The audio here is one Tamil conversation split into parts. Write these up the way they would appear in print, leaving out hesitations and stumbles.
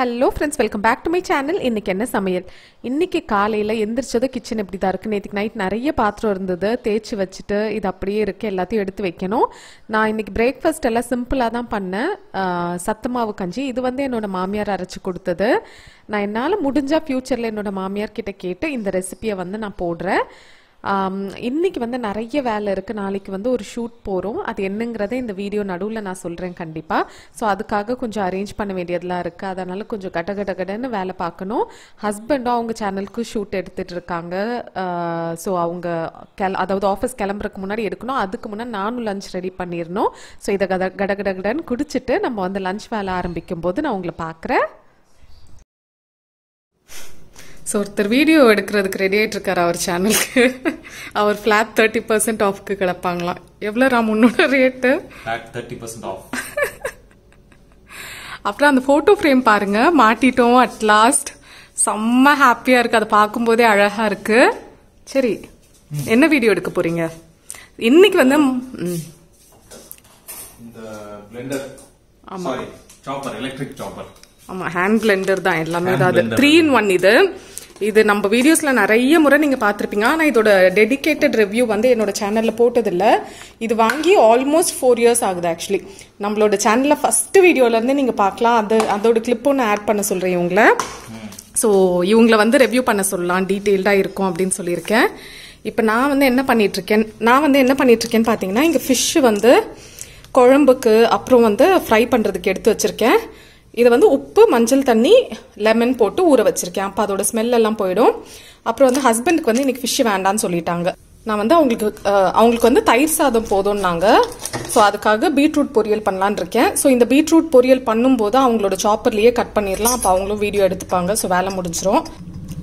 Hello friends, welcome back to my channel. இன்னைக்கு என்ன சமையல். இன்னைக்கு காலையில எந்திரச்சது கிச்சன் இப்படி தான் இருக்கு. நேத்து நைட் நிறைய பாத்திரம் இருந்தது. தேய்ச்சி வச்சிட்டு இது அப்படியே இருக்கு. எல்லாத்தையும் எடுத்து வைக்கணும். நான் இன்னைக்கு பிரேக்ஃபாஸ்ட் எல்லாம் சிம்பிளா தான் பண்ணேன். சத்துமாவு கஞ்சி இது வந்து என்னோட மாமியார் அரைச்சு கொடுத்தது. நான் என்னால முடிஞ்சா ஃபியூச்சர்ல என்னோட மாமியார் கிட்ட கேட்டு இந்த ரெசிபியை வந்து நான் போடுறேன். இன்னைக்கு வந்து நிறைய வேலை இருக்கு. நாளைக்கு வந்து ஒரு ஷூட் போறோம். அது என்னங்கறதை இந்த வீடியோ நடுவுல நான் சொல்றேன் கண்டிப்பா. சோ அதுக்காக கொஞ்சம் அரேஞ்ச் பண்ண வேண்டியதெல்லாம் இருக்கு. அதனால கொஞ்சம் கடகடன்னு வேலை பார்க்கணும். ஹஸ்பண்டும் அவங்க சேனலுக்கு ஷூட் எடுத்துட்டு இருக்காங்க. சோ அவங்க அதாவது ஆபீஸ் கிளம்புறதுக்கு முன்னாடி எடுக்கணும். அதுக்கு முன்னாடி நானும் லஞ்ச் ரெடி பண்ணிரணும். சோ இத கடகடன்னு குடிச்சிட்டு நம்ம வந்து லஞ்ச் வேலை ஆரம்பிக்கும்போது நான் உங்களை பார்க்கறேன். So, ஒருத்தர் வீடியோ எடுக்கிறதுக்கு ரெடி ஆகிட்டு இருக்காரு அவர் சேனலுக்கு. அவர் ஃபிளாட் 30% ஆஃப்க்கு கிடப்பாங்களாம். எவ்வளோ ராம் உன்னோட ரேட்டு? 30% ஆஃப். அப்புறம் அந்த ஃபோட்டோ ஃப்ரேம் பாருங்க, மாட்டிட்டோம் அட் லாஸ்ட். செம்ம ஹாப்பியாக இருக்கு, அதை பார்க்கும்போதே அழகா இருக்கு. சரி, என்ன வீடியோ எடுக்க போறீங்க இன்னைக்கு? வந்து இந்த பிளெண்டர். ஆமா, சாப்பர், எலக்ட்ரிக் சாப்பர். ஆமா, ஹேண்ட் பிளெண்டர் தான் எல்லாமே. அது 3 in 1. இது நம்ம வீடியோஸ்ல நிறைய முறை நீங்க பாத்திருப்பீங்க. ஆனா இதோட டெடிகேட்டட் ரிவ்யூ வந்து என்னோட சேனல்ல போட்டது இல்ல. இது வாங்கி ஆல்மோஸ்ட் 4 years ஆகுது. ஆக்சுவலி நம்மளோட சேனல்ல ஃபர்ஸ்ட் வீடியோல இருந்து நீங்க பாக்கலாம். அது அதோட கிளிப் ஒன்று ஆட் பண்ண சொல்றேன் இவங்கள. ஸோ இவங்கள வந்து ரெவ்யூ பண்ண சொல்லலாம், டீட்டெயில்டா இருக்கும் அப்படின்னு சொல்லியிருக்கேன். இப்ப நான் வந்து என்ன பண்ணிட்டு இருக்கேன், பாத்தீங்கன்னா இங்க ஃபிஷ் வந்து குழம்புக்கு அப்புறம் வந்து ஃப்ரை பண்றதுக்கு எடுத்து வச்சிருக்கேன். இதை வந்து உப்பு, மஞ்சள் தண்ணி, லெமன் போட்டு ஊற வச்சிருக்கேன். அப்போ அதோட ஸ்மெல் எல்லாம் போயிடும். அப்புறம் வந்து ஹஸ்பண்டுக்கு வந்து இன்னைக்கு ஃபிஷ் வேண்டான்னு சொல்லிட்டாங்க. நான் வந்து அவங்களுக்கு வந்து தயிர் சாதம் போதும்னாங்க. ஸோ அதுக்காக பீட்ரூட் பொரியல் பண்ணலான் இருக்கேன். ஸோ இந்த பீட்ரூட் பொரியல் பண்ணும்போது அவங்களோட சாப்பர்லேயே கட் பண்ணிடலாம். அப்போ அவங்களும் வீடியோ எடுத்துப்பாங்க. ஸோ வேலை முடிஞ்சிடும்.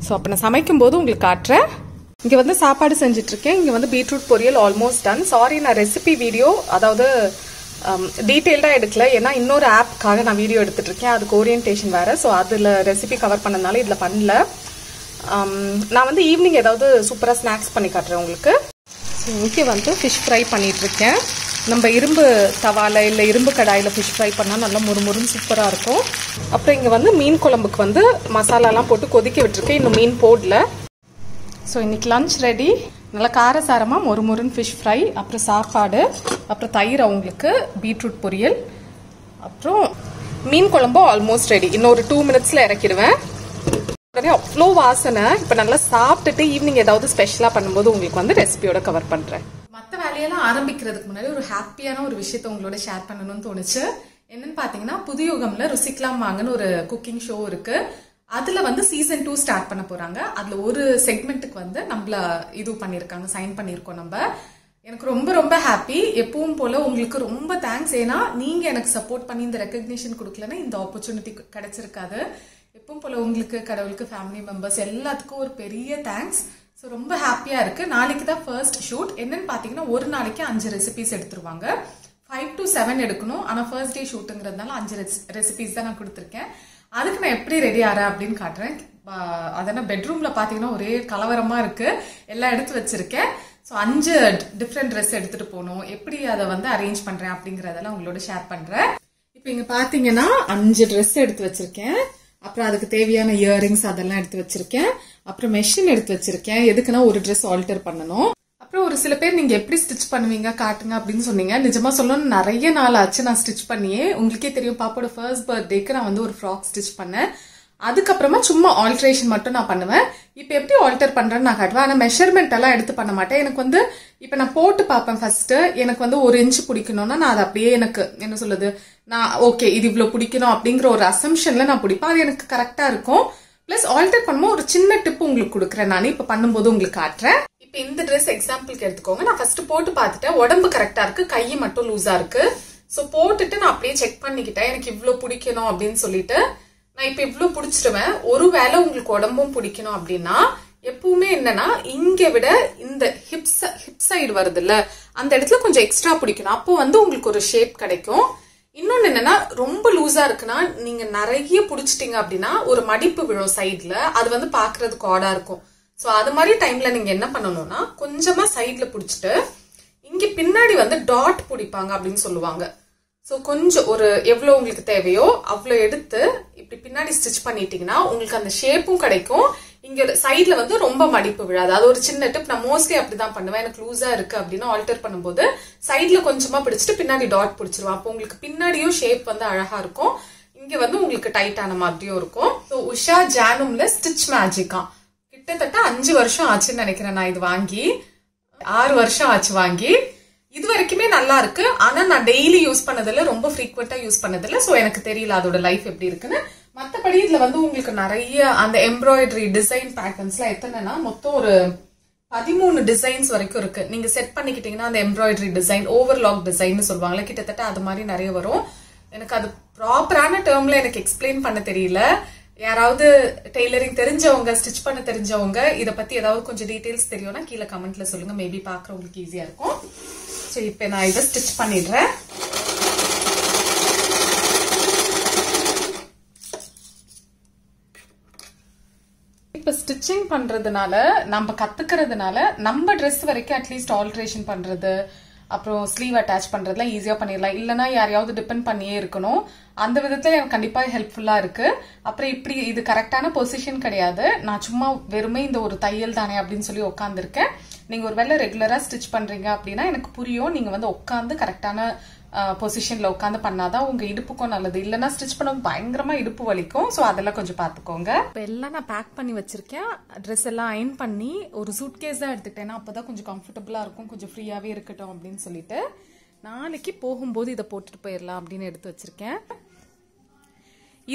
ஸோ அப்போ நான் சமைக்கும் போது உங்களுக்கு காட்டுறேன். இங்கே வந்து சாப்பாடு செஞ்சுட்டு இருக்கேன். இங்கே வந்து பீட்ரூட் பொரியல் ஆல்மோஸ்ட் டன். சாரி, நான் ரெசிபி வீடியோ அதாவது டீட்டெயில்டா எடுக்கல. ஏன்னா இன்னொரு ஆப்காக நான் வீடியோ எடுத்துட்டு இருக்கேன். அதுக்கு ஓரியன்டேஷன் வேற. ஸோ அதுல ரெசிபி கவர் பண்ணதுனால இதுல பண்ணல. நான் வந்து ஈவினிங் ஏதாவது சூப்பரா ஸ்நாக்ஸ் பண்ணி காட்டுறேன் உங்களுக்கு. ஸோ இங்கே வந்து ஃபிஷ் ஃப்ரை பண்ணிட்டு இருக்கேன். நம்ம இரும்பு தவால இல்லை இரும்பு கடாயில ஃபிஷ் ஃப்ரை பண்ணா நல்லா முறுமுறுன்னு சூப்பரா இருக்கும். அப்புறம் இங்க வந்து மீன் குழம்புக்கு வந்து மசாலாலாம் போட்டு கொதிக்க விட்டுருக்கேன். இன்னும் மீன் போடல. ஸோ இன்னைக்கு லஞ்ச் ரெடி. நல்லா காரசாரமாக மொறுமொறுன்னு ஃபிஷ் ஃப்ரை, அப்புறம் சாப்பாடு, அப்புறம் தயிர் அவங்களுக்கு, பீட்ரூட் பொரியல், அப்புறம் மீன் குழம்பு ஆல்மோஸ்ட் ரெடி. இன்னொரு 2 minutes இறக்கிடுவேன். உடனே அவ்வளோ வாசனை. இப்போ நல்லா சாப்பிட்டுட்டு ஈவினிங் ஏதாவது ஸ்பெஷலாக பண்ணும்போது உங்களுக்கு வந்து ரெசிபியோட கவர் பண்ணுறேன். மற்ற வேலையெல்லாம் ஆரம்பிக்கிறதுக்கு முன்னாடி ஒரு ஹாப்பியான ஒரு விஷயத்தை உங்களோட ஷேர் பண்ணணும்னு தோணுச்சு. என்னன்னு பார்த்தீங்கன்னா, புதுயுகம்ல ருசிக்கலாம் வாங்கன்னு ஒரு குக்கிங் ஷோ இருக்கு. அதுல வந்து சீசன் 2 ஸ்டார்ட் பண்ண போறாங்க. அதுல ஒரு செக்மெண்ட்டுக்கு வந்து நம்மள இது பண்ணிருக்காங்க, சைன் பண்ணிருக்கோம். நம்ம எனக்கு ரொம்ப ரொம்ப ஹாப்பி. எப்பவும் போல உங்களுக்கு ரொம்ப தேங்க்ஸ். ஏன்னா நீங்க எனக்கு சப்போர்ட் பண்ணி இந்த ரெகக்னிஷன் கொடுக்கலன்னா இந்த ஆப்பர்ச்சுனிட்டி கிடைச்சிருக்காது. எப்பவும் போல உங்களுக்கு, கடவுளுக்கு, ஃபேமிலி மெம்பர்ஸ் எல்லாத்துக்கும் ஒரு பெரிய தேங்க்ஸ். ஸோ ரொம்ப ஹாப்பியா இருக்கு. நாளைக்கு தான் ஃபர்ஸ்ட் ஷூட். என்னன்னு பாத்தீங்கன்னா, ஒரு நாளைக்கு 5 recipes எடுத்துருவாங்க. 5 to 7 எடுக்கணும். ஆனா ஃபர்ஸ்ட் டே ஷூட்டுங்கிறதுனால 5 recipes தான் நான் கொடுத்துருக்கேன். அதுக்கு நான் எப்படி ரெடி ஆறேன் அப்படின்னு காட்டுறேன். அதனால் பெட்ரூம்ல பாத்தீங்கன்னா ஒரே கலவரமா இருக்கு. எல்லாம் எடுத்து வச்சிருக்கேன். ஸோ 5 different ட்ரெஸ் எடுத்துட்டு போகணும். எப்படி அதை வந்து அரேஞ்ச் பண்றேன் அப்படிங்கறதெல்லாம் உங்களோட ஷேர் பண்றேன். இப்போ இங்க பாத்தீங்கன்னா 5 dress எடுத்து வச்சிருக்கேன். அப்புறம் அதுக்கு தேவையான இயரிங்ஸ் அதெல்லாம் எடுத்து வச்சிருக்கேன். அப்புறம் மெஷின் எடுத்து வச்சிருக்கேன். எதுக்குன்னா ஒரு ட்ரெஸ் ஆல்டர் பண்ணணும். அப்புறம் ஒரு சில பேர் நீங்க எப்படி ஸ்டிச் பண்ணுவீங்க காட்டுங்க அப்படின்னு சொன்னீங்க. நிஜமா சொல்லணும்னு நிறைய நாள் ஆச்சு நான் ஸ்டிச் பண்ணியே. உங்களுக்கே தெரியும், பாப்போட ஃபர்ஸ்ட் பர்த்டேக்கு நான் வந்து ஒரு ஃப்ராக் ஸ்டிச் பண்ணேன். அதுக்கப்புறமா சும்மா ஆல்ட்ரேஷன் மட்டும் நான் பண்ணுவேன். இப்ப எப்படி ஆல்டர் பண்றேன்னு நான் காட்டுவேன். ஆனா மெஷர்மெண்ட் எல்லாம் எடுத்து பண்ண மாட்டேன். எனக்கு வந்து இப்ப நான் போட்டு பார்ப்பேன் ஃபர்ஸ்ட். எனக்கு வந்து 1 inch பிடிக்கணும்னா நான் அதை அப்படியே எனக்கு என்ன சொல்லுது, நான் ஓகே இது இவ்வளவு பிடிக்கணும் அப்படிங்கிற ஒரு அசம்ஷன்ல நான் பிடிப்பேன். அது எனக்கு கரெக்டா இருக்கும். பிளஸ் ஆல்டர் பண்ணும்போது ஒரு சின்ன டிப் உங்களுக்கு கொடுக்குறேன். நான் இப்ப பண்ணும்போது உங்களுக்கு காட்டுறேன். இப்ப இந்த ட்ரெஸ் எக்ஸாம்பிளுக்கு எடுத்துக்கோங்க. நான் ஃபர்ஸ்ட் போட்டு பார்த்துட்டேன். உடம்பு கரெக்டா இருக்கு, கை மட்டும் லூஸா இருக்கு. சோ போட்டுட்டு நான் அப்படியே செக் பண்ணிக்கிட்டேன். எனக்கு இவ்வளவு பிடிக்கணும் அப்படின்னு சொல்லிட்டு நான் இப்ப இவ்வளவு பிடிச்சிருவேன். ஒருவேளை உங்களுக்கு உடம்பும் பிடிக்கணும் அப்படின்னா எப்பவுமே என்னன்னா, இங்க விட இந்த ஹிப் சைடு வருது இல்ல, அந்த இடத்துல கொஞ்சம் எக்ஸ்ட்ரா பிடிக்கணும். அப்போ வந்து உங்களுக்கு ஒரு ஷேப் கிடைக்கும். இன்னொன்னு என்னன்னா, ரொம்ப லூஸா இருக்குன்னா நீங்க நிறைய பிடிச்சிட்டீங்க அப்படின்னா ஒரு மடிப்பு விழும் சைட்ல. அது வந்து பாக்குறதுக்கு ஆடா இருக்கும். சோ அது மாதிரி டைம்ல நீங்க என்ன பண்ணணும்னா, கொஞ்சமா சைட்ல புடிச்சிட்டு இங்க பின்னாடி வந்து டாட் பிடிப்பாங்க அப்படின்னு சொல்லுவாங்க. So, கொஞ்சம் ஒரு எவ்வளவு உங்களுக்கு தேவையோ அவ்ளோ எடுத்து இப்படி பின்னாடி ஸ்டிட்ச் பண்ணிட்டீங்கனா உங்களுக்கு அந்த ஷேப்பும் கிடைக்கும் இங்க சைடுல வந்து ரொம்ப மடிப்பு விழாது அது ஒரு சின்ன டிப் நான் மோஸ்ட்லி அப்படி தான் பண்ணுவேன் எனக்கு லூசா இருக்கு அப்படினா ஆல்டர் பண்ணும்போது சைடுல கொஞ்சமா பிடிச்சிட்டு பின்னாடி டாட் பிடிச்சிருவா அப்ப உங்களுக்கு பின்னாடியும் ஷேப் வந்து அழகா இருக்கும் இங்க வந்து உங்களுக்கு டைட் ஆன மாதிரியும் இருக்கும் சோ உஷா ஜானும்ல ஸ்டிட்ச் மேஜிக்கா கிட்டத்தட்ட 5 வருஷம் ஆச்சுன்னு நினைக்கிறேன் நான் இது வாங்கி 6 வருஷம் ஆச்சு வாங்கி இது வரைக்குமே நல்லா இருக்கு ஆனா நான் டெய்லி யூஸ் பண்ணதல்ல ரொம்ப frequently யூஸ் பண்ணதல்ல சோ எனக்கு தெரியல அதோட லைஃப் எப்படி இருக்குன்னு மத்தபடி இதுல வந்து உங்களுக்கு நிறைய அந்த எம்ப்ராய்டரி டிசைன் பேட்டர்ன்ஸ்லாம் எத்தனைனா மொத்தம் ஒரு 13 டிசைன்ஸ் வரைக்கும் இருக்கு நீங்க செட் பண்ணிக்கிட்டீங்கன்னா அந்த எம்ப்ராய்டரி டிசைன் ஓவர்லாக் டிசைன்னு சொல்வாங்கல கிட்டத்தட்ட அது மாதிரி நிறைய வரும் எனக்கு அது ப்ராப்பரான டர்ம்ல எனக்கு எக்ஸ்பிளைன் பண்ண தெரியல யாராவது டெய்லரிங் தெரிஞ்சவங்க ஸ்டிட்ச் பண்ண தெரிஞ்சவங்க இத பத்தி ஏதாவது கொஞ்சம் டீடைல்ஸ் தெரியும்னா கீழ கமெண்ட்ல சொல்லுங்க மேபி பார்க்கறவங்களுக்கு ஈஸியா இருக்கும் சோ இப்போ நான் இத ஸ்டிட்ச் பண்ணிடுறேன் இப்ப ஸ்டிச்சிங் பண்றதுனால நம்ம கத்துக்கிறதுனால நம்ம Dress வரைக்கும் அட்லீஸ்ட் ஆல்டரேஷன் பண்றது அப்புறம் ஸ்லீவ் அட்டாச் பண்றதுலாம் ஈஸியா பண்ணிரலாம் இல்லனா யாரையாவது டிபெண்ட் பண்ணியே இருக்கணும் அந்த விதத்துல எனக்கு கண்டிப்பா ஹெல்ப்ஃபுல்லா இருக்கு அப்புறம் இப்படி இது கரெக்ட்டான பொசிஷன் கிடையாது நான் சும்மா வெறுமே இந்த ஒரு தையல் தானே அப்படினு சொல்லி உட்கார்ந்திருக்கேன் நீங்க ஒருவேளை ரெகுலரா ஸ்டிட்ச் பண்றீங்க அப்படினா எனக்கு புரியும் நீங்க வந்து உட்கார்ந்து கரெக்ட்டான பொசிஷன்ல உட்கார்ந்து பண்ணாதான் உங்க இடுப்புக்கும் நல்லது இல்லனா ஸ்டிட்ச் பண்ண பயங்கரமா இடுப்பு வலிக்கும் சோ அதெல்லாம் கொஞ்சம் பாத்துக்கோங்க இப்ப எல்லாம் நான் பேக் பண்ணி வச்சிருக்கேன் Dress எல்லாம் அயன் பண்ணி ஒரு சூட்கேஸ் தான் எடுத்துட்டேனா அப்பதான் கொஞ்சம் கம்ஃபர்ட்டபிளா இருக்கும் கொஞ்சம் ஃப்ரீயாவே இருக்கட்டும் அப்படினு சொல்லிட்டு நாளைக்கு போகும்போது இத போட்டுட்டு போயிரலாம் அப்படினு எடுத்து வச்சிருக்கேன்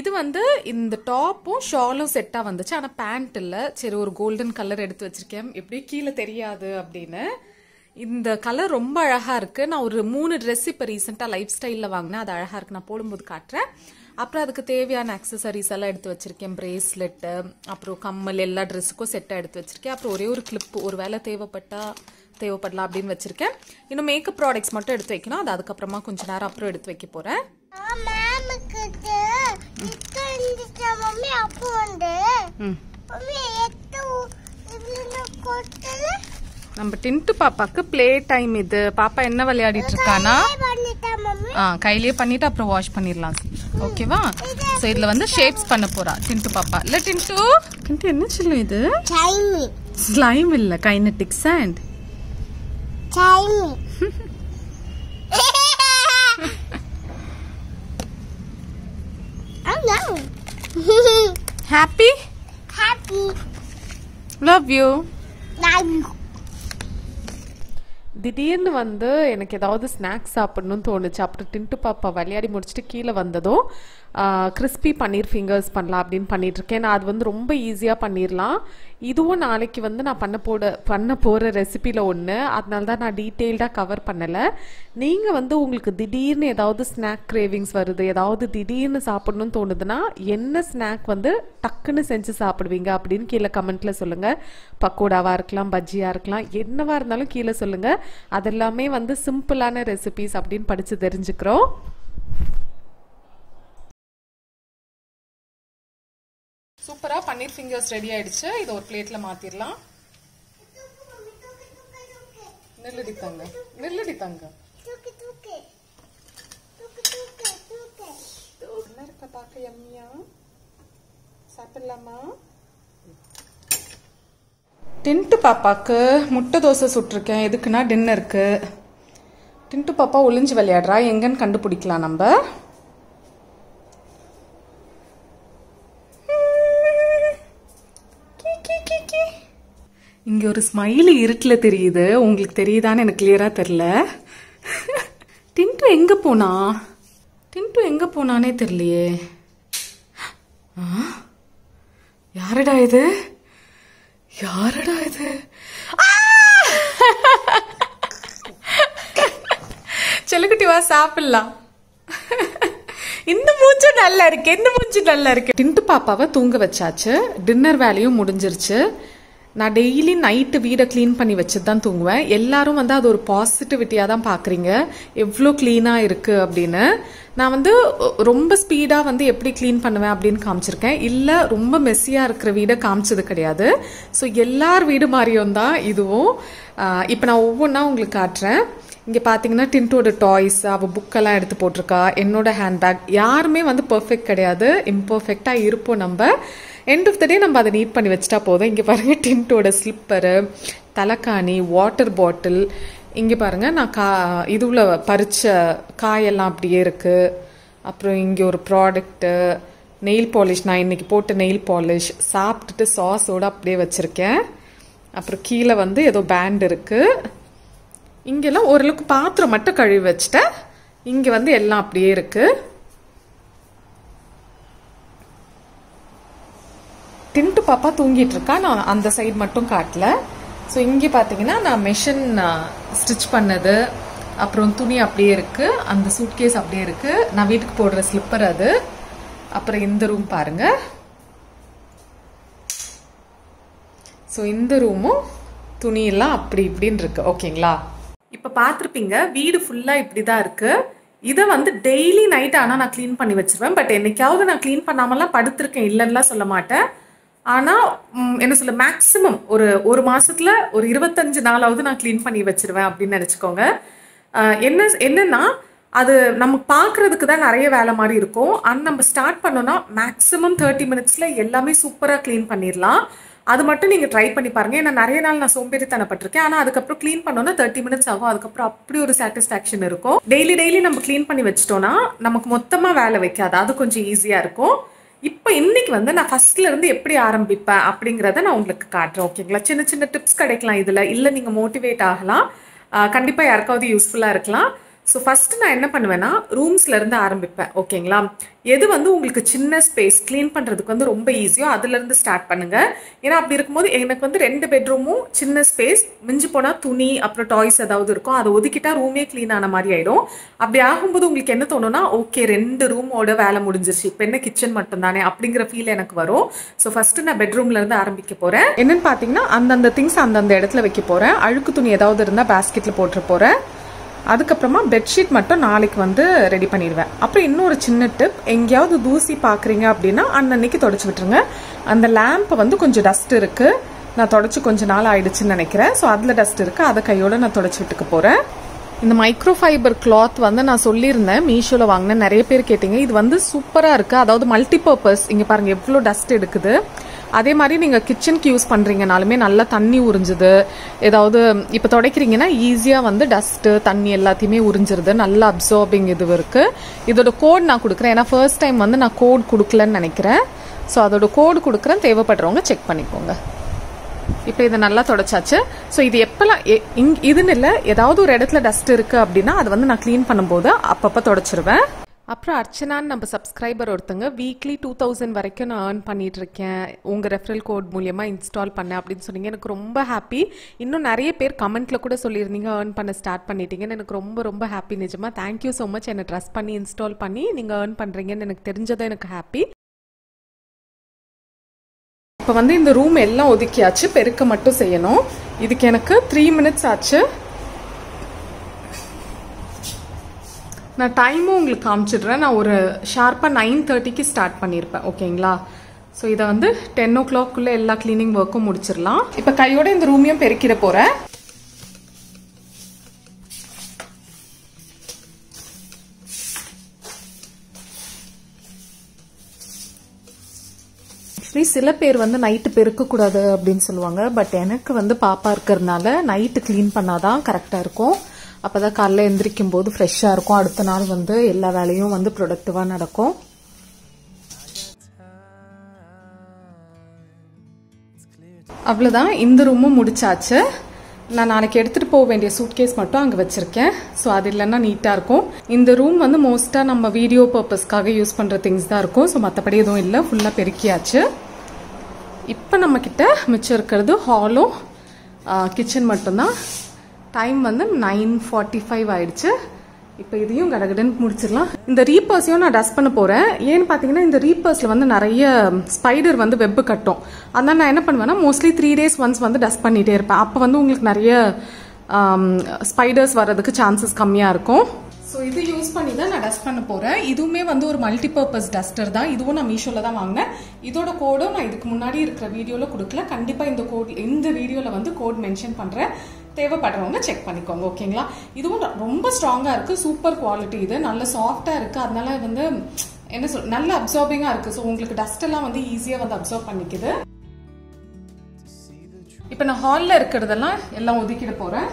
இது வந்து இந்த டாப்பும் ஷாலும் செட்டா வந்துச்சு ஆனா பேண்ட் இல்ல சரி ஒரு கோல்டன் கலர் எடுத்து வச்சிருக்கேன் எப்படி கீழே தெரியாது அப்படின்னு இந்த கலர் ரொம்ப அழகா இருக்கு நான் ஒரு 3 Dress இப்ப ரீசன்ட்டா லைஃப் ஸ்டைல்ல வாங்குனேன் அது அழகா இருக்கு நான் போடும்போது காட்றேன் அப்புறம் அதுக்கு தேவையான அக்சஸரீஸ் எல்லாம் எடுத்து வச்சிருக்கேன் பிரேஸ்லெட் அப்புறம் கம்மல் எல்லா Dressக்கும் செட்டா எடுத்து வச்சிருக்கேன் அப்புறம் ஒரே ஒரு கிளிப் ஒருவேளை தேவைப்படலாம் அப்படின்னு வச்சிருக்கேன் இன்னும் மேக்கப் ப்ராடக்ட்ஸ் மட்டும் எடுத்து வைக்கணும் அது அதுக்கு அப்புறமா கொஞ்ச நேரம் அப்புறம் எடுத்து வைக்க போறேன் நம்ம டிண்டு பாப்பாக்கு பிளே டைம் இது பாப்பா என்ன விளையாடிட்டு இருக்கானா கையிலேயே பண்ணிட்டு அப்புறம் வாஷ் பண்ணிடலாம் ஓகேவா சோ இதுல வந்து ஷேப்ஸ் பண்ண போறா டிண்டு பாப்பா இல்ல டிண்டு என்ன சொல்லுது இது ஸ்லைம் இல்ல kinetic sand Happy? Happy. Love you. Love you. திடீர்னு வந்து எனக்கு ஏதாவது ஸ்நாக்ஸ் சாப்பிடணும்னு தோணுச்சு அப்புறம் டிண்டு பாப்பா விளையாடி முடிச்சுட்டு கீழே வந்ததும் கிறிஸ்பி பன்னீர் ஃபிங்கர்ஸ் பண்ணலாம் அப்படின்னு பண்ணிட்டு இருக்கேன் நான் அது வந்து ரொம்ப ஈஸியாக பண்ணிடலாம் இதுவும் நாளைக்கு வந்து நான் பண்ண போகிற ரெசிபியில் ஒன்று அதனால தான் நான் டீட்டெயில்டாக கவர் பண்ணலை நீங்கள் வந்து உங்களுக்கு திடீர்னு ஏதாவது ஸ்நாக் கிரேவிங்ஸ் வருது ஏதாவது திடீர்னு சாப்பிடணும்னு தோணுதுன்னா என்ன ஸ்நாக் வந்து டக்குன்னு செஞ்சு சாப்பிடுவீங்க அப்படின்னு கீழே கமெண்ட்டில் சொல்லுங்கள் பக்கோடாவாக இருக்கலாம் பஜ்ஜியாக இருக்கலாம் என்னவாக இருந்தாலும் கீழே சொல்லுங்கள் அதெல்லாமே வந்து சிம்பிளான ரெசிபிஸ் அப்படின்னு படித்து தெரிஞ்சுக்கிறோம் சூப்பரா பன்னீர் ஃபிங்கர்ஸ் ரெடி ஆயிடுச்சு இது ஒரு பிளேட்ல மாத்திரலாம் நில்லுடி தங்க நல்லா இருக்க பார்க்க யம்மியா சாப்பிடலாமா டிண்டு பாப்பாக்கு முட்டை தோசை சுட்டிருக்கேன் எதுக்குன்னா டின்னருக்கு டிண்டு பாப்பா ஒளிஞ்சு விளையாடுறா எங்கன்னு கண்டுபிடிக்கலாம் நம்ம இங்க ஒரு ஸ்மைலி இருட்டுல தெரியுது உங்களுக்கு தெரியுதான்னு எனக்கு கிளியரா தெரியல டிண்டு எங்க போனானே தெரியலையே யாரடா இது செல்லுக்குட்டி வா சாப்பிடலாம் இந்த மூச்சு நல்லா இருக்கு டிண்டு பாப்பாவை தூங்க வச்சாச்சு டின்னர் வேலையும் முடிஞ்சிருச்சு நான் டெய்லி நைட்டு வீடை க்ளீன் பண்ணி வச்சுட்டு தான் தூங்குவேன் எல்லாரும் வந்து அது ஒரு பாசிட்டிவிட்டியாக தான் பார்க்குறீங்க எவ்வளோ க்ளீனாக இருக்குது அப்படின்னு நான் வந்து ரொம்ப ஸ்பீடாக வந்து எப்படி க்ளீன் பண்ணுவேன் அப்படின்னு காமிச்சிருக்கேன் இல்லை ரொம்ப மெஸ்ஸியாக இருக்கிற வீடை காமிச்சது கிடையாது ஸோ எல்லார் வீடு மாதிரியும் தான் இதுவும் இப்போ நான் ஒவ்வொன்றா உங்களுக்கு காட்டுறேன் இங்க பாத்தீங்கன்னா டின்டோட டாய்ஸ் அவ புக் எல்லாம் எடுத்து போட்டுருக்கா. என்னோட ஹேண்ட்பேக் யாருமே வந்து பெர்ஃபெக்ட் கிடையாது, இம்பர்ஃபெக்டா இருப்போம் நம்ம. எண்ட் ஆஃப் த டே நம்ம அதை நீட் பண்ணி வச்சுட்டா போதும். இங்க பாருங்க டின்டோட ஸ்லிப்பரு, தலைக்காணி, வாட்டர் பாட்டில். இங்க பாருங்க நான் இதுல பறிச்ச காயெல்லாம் அப்படியே இருக்கு. அப்புறம் இங்க ஒரு ப்ராடக்ட், நெயில் பாலிஷ், நான் இன்னைக்கு போட்ட நெயில் பாலிஷ் சாப்பிட்டுட்டு சாஸோட அப்படியே வச்சிருக்கேன். அப்புறம் கீழே வந்து ஏதோ பேண்ட் இருக்கு. இங்கெல்லாம் ஓரளவுக்கு பாத்திரம் மட்டும் கழுவி வச்சுட்டேன். இங்க வந்து எல்லாம் அப்படியே இருக்கு. டின்ட்டு பாப்பா தூங்கிட்டு இருக்கா, நான் அந்த சைடு மட்டும் காட்டல. ஸோ இங்கே பார்த்தீங்கன்னா நான் மெஷின் ஸ்டிச் பண்ணது, அப்புறம் துணி அப்படியே இருக்கு, அந்த சூட்கேஸ் அப்படியே இருக்கு, நான் வீட்டுக்கு போடுற ஸ்லிப்பர் அது. அப்புறம் இந்த ரூம் பாருங்க. ஸோ இந்த ரூமும் துணியெல்லாம் அப்படி இப்படின்னு இருக்கு. ஓகேங்களா, இப்போ பார்த்துருப்பீங்க வீடு ஃபுல்லாக இப்படி தான் இருக்கு. இதை வந்து டெய்லி நைட் ஆனால் நான் க்ளீன் பண்ணி வச்சிருவேன். பட் என்னைக்காவது நான் க்ளீன் பண்ணாமலாம் படுத்திருக்கேன், இல்லைன்னா சொல்ல மாட்டேன். ஆனால் என்ன சொல்ல, மேக்ஸிமம் ஒரு மாசத்துல ஒரு 25 நாளாவது நான் க்ளீன் பண்ணி வச்சிருவேன் அப்படின்னு நினச்சிக்கோங்க. என்னன்னா அது நம்ம பார்க்கறதுக்கு தான் நிறைய வேலை மாதிரி இருக்கும். ஆனால் நம்ம ஸ்டார்ட் பண்ணோம்னா மேக்ஸிமம் 30 மினிட்ஸில் எல்லாமே சூப்பராக க்ளீன் பண்ணிடலாம். அது மட்டும் நீங்கள் ட்ரை பண்ணி பாருங்கள். ஏன்னா நிறைய நாள் நான் சோம்பேறித்தனப்பட்டிருக்கேன். ஆனால் அதுக்கப்புறம் க்ளீன் பண்ணோன்னா 30 மினிட்ஸ் ஆகும். அதுக்கப்புறம் அப்படி ஒரு சாட்டிஸ்ஃபேக்ஷன் இருக்கும். டெய்லி நம்ம க்ளீன் பண்ணி வச்சிட்டோம்னா நமக்கு மொத்தமாக வேலை வைக்காது, அது கொஞ்சம் ஈஸியாக இருக்கும். இப்போ இன்னைக்கு வந்து நான் ஃபர்ஸ்ட்லேருந்து எப்படி ஆரம்பிப்பேன் அப்படிங்கிறத நான் உங்களுக்கு காட்டுறேன். ஓகேங்களா, சின்ன சின்ன டிப்ஸ் கிடைக்கலாம் இதில், இல்லை நீங்கள் மோட்டிவேட் ஆகலாம், கண்டிப்பாக யாருக்காவது யூஸ்ஃபுல்லாக இருக்கலாம். ஸோ ஃபஸ்ட்டு நான் என்ன பண்ணுவேன்னா ரூம்ஸ்லேருந்து ஆரம்பிப்பேன். ஓகேங்களா, எது வந்து உங்களுக்கு சின்ன ஸ்பேஸ் க்ளீன் பண்ணுறதுக்கு வந்து ரொம்ப ஈஸியோ அதுலேருந்து ஸ்டார்ட் பண்ணுங்கள். ஏன்னா அப்படி இருக்கும்போது எனக்கு வந்து 2 பெட்ரூமும் சின்ன ஸ்பேஸ், மிஞ்சி போனால் துணி அப்புறம் டாய்ஸ் ஏதாவது இருக்கும், அதை ஒதுக்கிட்டால் ரூமே க்ளீன் ஆன மாதிரி ஆகிடும். அப்படி ஆகும்போது உங்களுக்கு என்ன தோணுன்னா, ஓகே 2 ரூமோட வேலை முடிஞ்சிருச்சு, இப்போ என்ன கிச்சன் மட்டும் தானே அப்படிங்கிற ஃபீல் எனக்கு வரும். ஸோ ஃபஸ்ட்டு நான் பெட்ரூம்லேருந்து ஆரம்பிக்க போகிறேன். என்னென்னு பார்த்தீங்கன்னா அந்தந்த திங்ஸ் அந்தந்த இடத்துல வைக்க போகிறேன். அழுக்கு துணி ஏதாவது இருந்தால் பேஸ்கெட்டில் போட்டுற போகிறேன். அதுக்கப்புறமா பெட்ஷீட் மட்டும் நாளைக்கு வந்து ரெடி பண்ணிடுவேன். அப்புறம் இன்னொரு சின்ன டிப், எங்கேயாவது தூசி பார்க்குறீங்க அப்படின்னா அன்னன்னைக்கு தொடச்சி விட்டுருங்க. அந்த லேம்பை வந்து கொஞ்சம் டஸ்ட் இருக்குது, நான் தொடச்சி கொஞ்சம் நாள் ஆயிடுச்சுன்னு நினைக்கிறேன். ஸோ அதில் டஸ்ட் இருக்குது, அதை கையோடு நான் தொடச்சி விட்டுக்க போகிறேன். இந்த மைக்ரோஃபைபர் கிளாத் வந்து நான் சொல்லியிருந்தேன் மீஷோவில் வாங்கினேன், நிறைய பேர் கேட்டீங்க. இது வந்து சூப்பராக இருக்குது, அதாவது மல்டிபர்பஸ். இங்கே பாருங்கள் எவ்வளோ டஸ்ட் எடுக்குது. அதே மாதிரி நீங்கள் கிச்சனுக்கு யூஸ் பண்ணுறீங்கனாலுமே நல்லா தண்ணி உறிஞ்சுது. ஏதாவது இப்போ துடைக்கிறீங்கன்னா ஈஸியாக வந்து டஸ்ட்டு தண்ணி எல்லாத்தையுமே உறிஞ்சிருது, நல்லா அப்சார்பிங் இது இருக்குது. இதோட கோட் நான் கொடுக்குறேன், ஏன்னா ஃபர்ஸ்ட் டைம் வந்து நான் கோட் கொடுக்கலன்னு நினைக்கிறேன். ஸோ அதோட கோடு கொடுக்குறேன், தேவைப்படுறவங்க செக் பண்ணிக்கோங்க. இப்போ இதை நல்லா தொடச்சாச்சு. ஸோ இது எப்போல்லாம் இதுன்னு இல்லை, ஏதாவது ஒரு இடத்துல டஸ்ட் இருக்குது அப்படின்னா அது வந்து நான் க்ளீன் பண்ணும்போது அப்பப்போ தொடச்சிருவேன். அப்புறம் அர்ச்சனான்னு நம்ம சப்ஸ்கிரைபர் ஒருத்தங்க, வீக்லி 2000 வரைக்கும் நான் ஏர்ன் பண்ணிட்டு இருக்கேன் உங்கள் ரெஃபரல் கோட் மூலியமாக இன்ஸ்டால் பண்ணேன் அப்படின்னு சொன்னீங்க. எனக்கு ரொம்ப ஹாப்பி. இன்னும் நிறைய பேர் கமெண்ட்ல கூட சொல்லியிருந்தீங்க ஏர்ன் பண்ண ஸ்டார்ட் பண்ணிட்டீங்கன்னு. எனக்கு ரொம்ப ரொம்ப ஹாப்பி நிஜமா. Thank you so much. என்னை ட்ரஸ்ட் பண்ணி இன்ஸ்டால் பண்ணி நீங்கள் ஏர்ன் பண்ணுறீங்கன்னு எனக்கு தெரிஞ்சதும் எனக்கு ஹாப்பி. இப்போ வந்து இந்த ரூம் எல்லாம் ஒதுக்கியாச்சு, பெருக்க மட்டும் செய்யணும். இதுக்கு எனக்கு 3 மினிட்ஸ் ஆச்சு. நான் டைமும் உங்களுக்கு காமிச்சிடுறேன். நான் ஒரு ஷார்ப்பாக 9:30க்கு ஸ்டார்ட் பண்ணியிருப்பேன். ஓகேங்களா, ஸோ இதை வந்து 10 o'clockக்குள்ளே எல்லா கிளீனிங் ஒர்க்கும் முடிச்சிடலாம். இப்போ கையோட இந்த ரூமையும் பெருக்கிட போகிறேன். சில பேர் வந்து நைட்டு பெருக்கக்கூடாது அப்படின்னு சொல்லுவாங்க. பட் எனக்கு வந்து பாப்பா இருக்கிறதுனால நைட்டு க்ளீன் பண்ணாதான் கரெக்டாக இருக்கும். அப்போதான் காலைல எந்திரிக்கும் போது ஃப்ரெஷ்ஷாக இருக்கும். அடுத்த நாள் வந்து எல்லா வேலையும் வந்து ப்ரொடக்டிவாக நடக்கும். அவ்வளோதான், இந்த ரூமும் முடிச்சாச்சு. நான் நாளைக்கு எடுத்துகிட்டு போக வேண்டிய சூட்கேஸ் மட்டும் அங்கே வச்சுருக்கேன். ஸோ அது இல்லைன்னா நீட்டாக இருக்கும். இந்த ரூம் வந்து மோஸ்ட்டாக நம்ம வீடியோ பர்பஸ்க்காக யூஸ் பண்ணுற திங்ஸ் தான் இருக்கும். ஸோ மற்றபடி எதுவும் இல்லை, ஃபுல்லாக பெருக்கியாச்சு. இப்போ நம்மக்கிட்ட மிச்சம் இருக்கிறது ஹாலும் கிச்சன் மட்டும்தான். டைம் வந்து 9:45 ஆயிடுச்சு. இப்போ இதையும் கடகடன்னு முடிச்சிடலாம். இந்த ரீப்பர்ஸையும் நான் டஸ்ட் பண்ண போகிறேன். ஏன்னு பார்த்தீங்கன்னா இந்த ரீப்பர்ஸில் வந்து நிறைய ஸ்பைடர் வந்து வெப்பு கட்டும். அதனால் நான் என்ன பண்ணுவேன்னா மோஸ்ட்லி 3 days once வந்து டஸ்ட் பண்ணிகிட்டே இருப்பேன். அப்போ வந்து உங்களுக்கு நிறைய ஸ்பைடர்ஸ் வர்றதுக்கு சான்சஸ் கம்மியாக இருக்கும். ஸோ இது யூஸ் பண்ணி தான் நான் டஸ்ட் பண்ண போகிறேன். இதுவுமே வந்து ஒரு மல்டிபர்பஸ் டஸ்டர் தான். இதுவும் நான் மீஷோவில் தான் வாங்கினேன். இதோட கோடும் நான் இதுக்கு முன்னாடி இருக்கிற வீடியோவில் கொடுக்கல. கண்டிப்பாக இந்த கோட் இந்த வீடியோவில் வந்து கோட் மென்ஷன் பண்ணுறேன். தேவைப்படுறவங்க செக் பண்ணிக்கோங்க ஓகேங்களா. இதுவும் ரொம்ப ஸ்ட்ராங்காக இருக்குது, சூப்பர் குவாலிட்டி இது, நல்ல சாஃப்டாக இருக்குது, அதனால வந்து என்ன சொல் நல்ல அப்சார்பிங்காக இருக்குது. ஸோ உங்களுக்கு டஸ்ட் எல்லாம் வந்து ஈஸியாக வந்து அப்சார்ப் பண்ணிக்குது. இப்போ நான் ஹாலில் இருக்கிறதெல்லாம் எல்லாம் ஒதுக்கிட்டு போகிறேன்.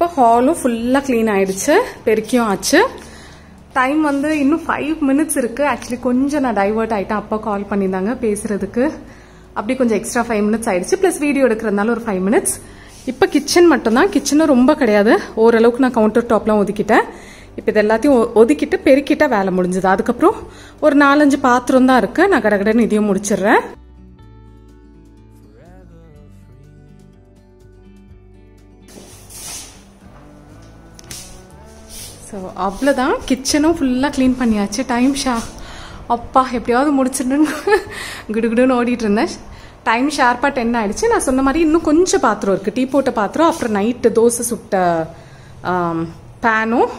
இப்போ ஹாலும் ஃபுல்லாக க்ளீன் ஆகிடுச்சு, பெருக்கியும் ஆச்சு. டைம் வந்து இன்னும் 5 minutes இருக்குது. ஆக்சுவலி கொஞ்சம் நான் டைவர்ட் ஆகிட்டேன், அப்போ கால் பண்ணியிருந்தாங்க பேசுகிறதுக்கு, அப்படி கொஞ்சம் எக்ஸ்ட்ரா 5 minutes ஆகிடுச்சு. ப்ளஸ் வீடியோ எடுக்கிறதுனால ஒரு 5 minutes. இப்போ கிச்சன் மட்டும்தான், கிச்சனும் ரொம்ப கிடையாது, ஓரளவுக்கு நான் கவுண்டர் டாப்லாம் ஒதுக்கிட்டேன். இப்போ இது எல்லாத்தையும் ஒதுக்கிட்டு பெருக்கிட்டா வேலை முடிஞ்சுது. அதுக்கப்புறம் ஒரு 4-5 பாத்திரம் தான் இருக்குது, நான் கடகடன்னு இதையும் முடிச்சிடுறேன். ஸோ அவ்வளோதான், கிச்சனும் ஃபுல்லாக க்ளீன் பண்ணியாச்சு. டைம் அப்பா எப்படியாவது முடிச்சிடணுன்னு குடுகுடுன்னு ஓடிட்டு இருந்தேன். டைம் ஷார்ப்பாக 10 ஆகிடுச்சு. நான் சொன்ன மாதிரி இன்னும் கொஞ்சம் பாத்திரம் இருக்குது, டீ போட்ட பாத்திரம், அப்புறம் நைட்டு தோசை சுட்ட பேனும்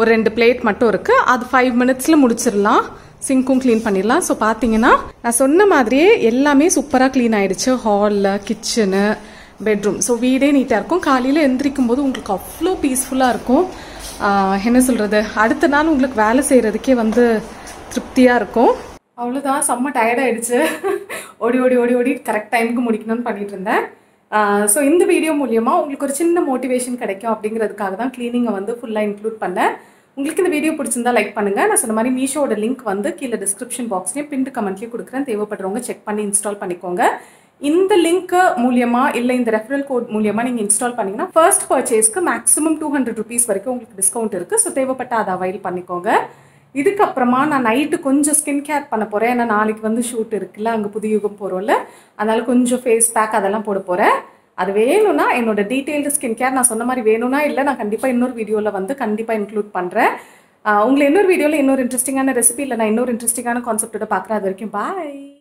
ஒரு 2 plate மட்டும் இருக்குது. அது 5 minutesல் முடிச்சிடலாம், சிங்க்கும் க்ளீன் பண்ணிடலாம். ஸோ பார்த்தீங்கன்னா நான் சொன்ன மாதிரியே எல்லாமே சூப்பராக க்ளீன் ஆகிடுச்சு, ஹாலில் கிச்சனு பெட்ரூம். ஸோ வீடே நீட்டாக இருக்கும். காலையில் எந்திரிக்கும் போது உங்களுக்கு அவ்வளோ பீஸ்ஃபுல்லாக இருக்கும், என்ன சொல்கிறது, அடுத்த நாள் உங்களுக்கு வேலை செய்கிறதுக்கே வந்து திருப்தியாக இருக்கும். அவ்வளோதான், செம்ம டயர்டாகிடுச்சு, ஓடி கரெக்ட் டைமுக்கு முடிக்கணும்னு பண்ணிகிட்டு இருந்தேன். ஸோ இந்த வீடியோ மூலியமாக உங்களுக்கு ஒரு சின்ன மோட்டிவேஷன் கிடைக்கும் அப்படிங்கிறதுக்காக தான் க்ளீனிங்கை வந்து ஃபுல்லாக இன்க்ளூட் பண்ணேன். உங்களுக்கு இந்த வீடியோ பிடிச்சிருந்தா லைக் பண்ணுங்கள். நான் சொன்ன மாதிரி மீஷோட லிங்க் வந்து கீழே டிஸ்கிரிப்ஷன் பாக்ஸ்லேயும் பின்ட்டு கமெண்ட்லேயும் கொடுக்குறேன், தேவைப்படுறவங்க செக் பண்ணி இன்ஸ்டால் பண்ணிக்கோங்க. இந்த லிங்க் மூலியமா இல்லை இந்த ரெஃபரல் கோட் மூலியமா நீங்கள் இன்ஸ்டால் பண்ணீங்கன்னா ஃபர்ஸ்ட் பர்ச்சேஸ்க்கு மேக்ஸிமம் 200 rupees வரைக்கும் உங்களுக்கு டிஸ்கவுண்ட் இருக்குது. ஸோ தேவைப்பட்ட அதை அவைல் பண்ணிக்கோங்க. இதுக்கப்புறமா நான் நைட்டு கொஞ்சம் ஸ்கின் கேர் பண்ண போகிறேன், ஏன்னா நாளைக்கு வந்து ஷூட் இருக்குல்ல, அங்கே புதிய யுகம் போகிறோம்ல, அதனால கொஞ்சம் ஃபேஸ் பேக் அதெல்லாம் போட போகிறேன். அது வேணும்னா என்னோட டீட்டெயில்டு ஸ்கின் கேர் நான் சொன்ன மாதிரி வேணும்னா இல்லை, நான் கண்டிப்பாக இன்னொரு வீடியோவில் வந்து கண்டிப்பாக இன்க்ளூட் பண்ணுறேன். உங்களை இன்னொரு வீடியோவில் இன்னொரு இன்ட்ரெஸ்டிங்கான ரெசிபி இல்லை நான் இன்னொரு இன்ட்ரெஸ்டிங்கான கான்செப்டோட பார்க்குறேன். அது வரைக்கும் பாய்.